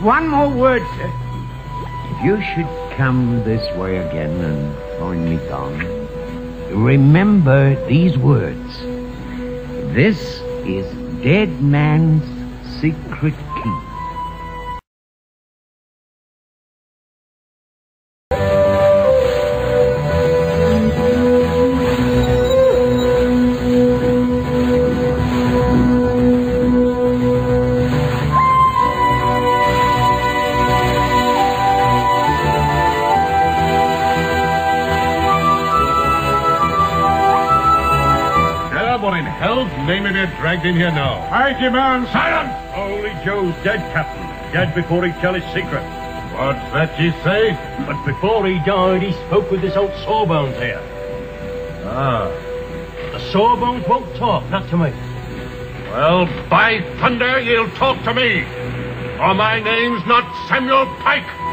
One more word, sir. If you should come this way again and find me gone, remember these words. This is Dead Man's Secret Key. Hell's name it, dragged in here now. I demand silence! Only Joe's dead, Captain. Dead before he tell his secret. What's that you say? But before he died, he spoke with this old Sawbones here. Ah. The Sawbones won't talk, not to me. Well, by thunder, he'll talk to me. Or my name's not Samuel Pike.